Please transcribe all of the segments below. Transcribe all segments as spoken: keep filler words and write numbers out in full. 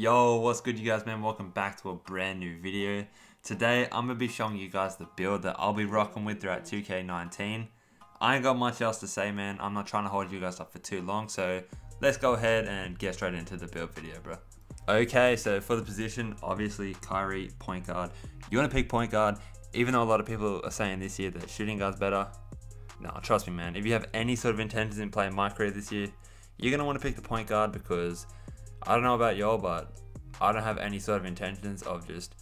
Yo, what's good you guys, man? Welcome back to a brand new video. Today I'm gonna be showing you guys the build that I'll be rocking with throughout two K nineteen. I ain't got much else to say, man. I'm not trying to hold you guys up for too long, so let's go ahead and get straight into the build video, bro. Okay, so for the position, obviously Kyrie, point guard. You want to pick point guard, even though a lot of people are saying this year that shooting guard's better. No, trust me, man, if you have any sort of intentions in playing my career this year, you're gonna want to pick the point guard, because I don't know about y'all, but I don't have any sort of intentions of just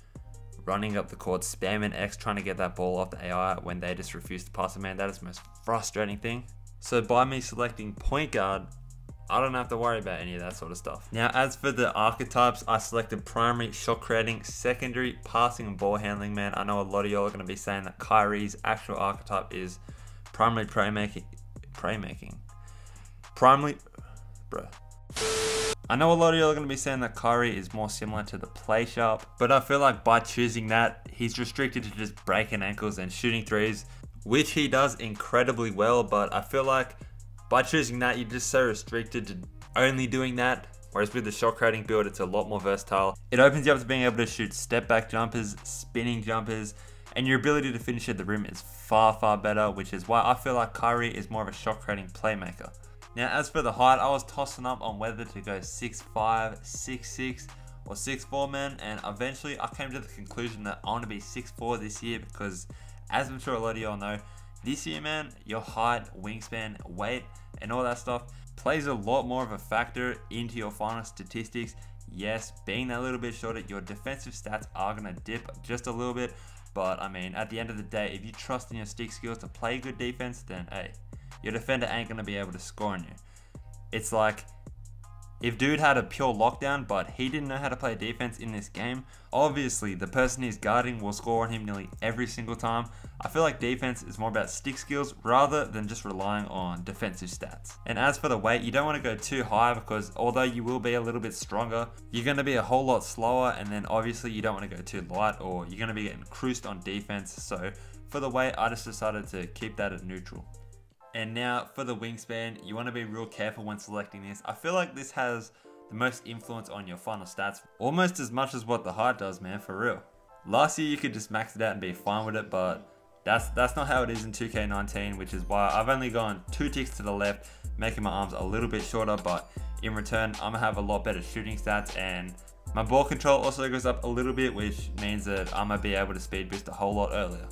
running up the court, spamming X, trying to get that ball off the A I when they just refuse to pass it, man. That is the most frustrating thing. So by me selecting point guard, I don't have to worry about any of that sort of stuff. Now, as for the archetypes, I selected primary shot creating, secondary passing and ball handling, man. I know a lot of y'all are going to be saying that Kyrie's actual archetype is primary playmaking. Playmaking? Primary... Bruh. I know a lot of y'all are going to be saying that Kyrie is more similar to the play sharp, but I feel like by choosing that, he's restricted to just breaking ankles and shooting threes, which he does incredibly well, but I feel like by choosing that, you're just so restricted to only doing that, whereas with the shot creating build, it's a lot more versatile. It opens you up to being able to shoot step back jumpers, spinning jumpers, and your ability to finish at the rim is far, far better, which is why I feel like Kyrie is more of a shot creating playmaker. Now, as for the height, I was tossing up on whether to go six five, six six, or six four, man, and eventually I came to the conclusion that I want to be six four this year, because as I'm sure a lot of y'all know, this year, man, your height, wingspan, weight, and all that stuff plays a lot more of a factor into your final statistics. Yes, being that little bit shorter, your defensive stats are going to dip just a little bit, but I mean, at the end of the day, if you trust in your stick skills to play good defense, then hey, your defender ain't going to be able to score on you. It's like, if dude had a pure lockdown, but he didn't know how to play defense in this game, obviously the person he's guarding will score on him nearly every single time. I feel like defense is more about stick skills rather than just relying on defensive stats. And as for the weight, you don't want to go too high, because although you will be a little bit stronger, you're going to be a whole lot slower, and then obviously you don't want to go too light or you're going to be getting cruised on defense. So for the weight, I just decided to keep that at neutral. And now for the wingspan, you want to be real careful when selecting this. I feel like this has the most influence on your final stats, almost as much as what the height does, man, for real. Last year you could just max it out and be fine with it, but that's that's not how it is in two K nineteen, which is why I've only gone two ticks to the left, making my arms a little bit shorter, but in return, I'm gonna have a lot better shooting stats, and my ball control also goes up a little bit, which means that I'm gonna be able to speed boost a whole lot earlier.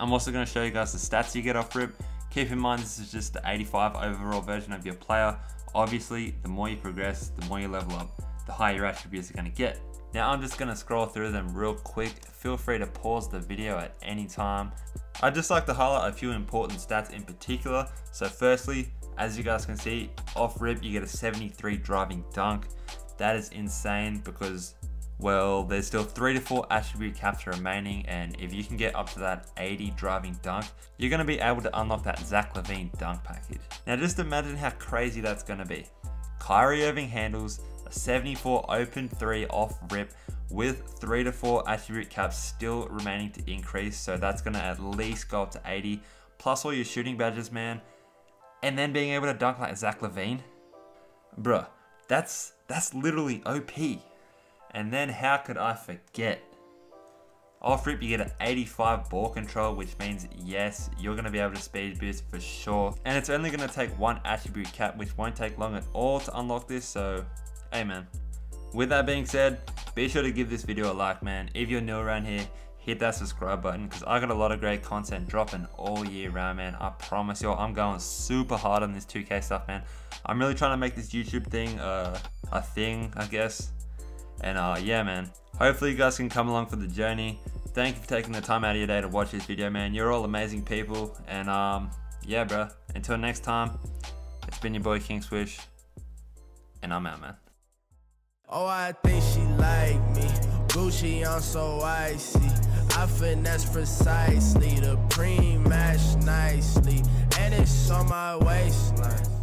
I'm also going to show you guys the stats you get off rip. Keep in mind, this is just the eighty-five overall version of your player. Obviously, the more you progress, the more you level up, the higher your attributes are going to get. Now I'm just going to scroll through them real quick. Feel free to pause the video at any time. I'd just like to highlight a few important stats in particular. So firstly, as you guys can see, off rip you get a seventy-three driving dunk. That is insane, because well, there's still three to four attribute caps remaining, and if you can get up to that eighty driving dunk, you're going to be able to unlock that Zach Levine dunk package. Now just imagine how crazy that's going to be. Kyrie Irving handles a seventy-four open three off rip with three to four attribute caps still remaining to increase, so that's going to at least go up to eighty, plus all your shooting badges, man, and then being able to dunk like Zach Levine. Bruh, that's, that's literally O P. And then how could I forget? Off rip, you get an eighty-five ball control, which means yes, you're gonna be able to speed boost for sure. And it's only gonna take one attribute cap, which won't take long at all to unlock this, so hey man. With that being said, be sure to give this video a like, man. If you're new around here, hit that subscribe button, because I got a lot of great content dropping all year round, man. I promise y'all, I'm going super hard on this two K stuff, man. I'm really trying to make this YouTube thing uh, a thing, I guess. And uh, yeah, man, hopefully you guys can come along for the journey. Thank you for taking the time out of your day to watch this video, man. You're all amazing people. And um, yeah, bro, until next time, it's been your boy King Swish, and I'm out, man. Oh, I think she like me. Gucci on so icy. I finesse precisely. The pre-match nicely. And it's on my waistline.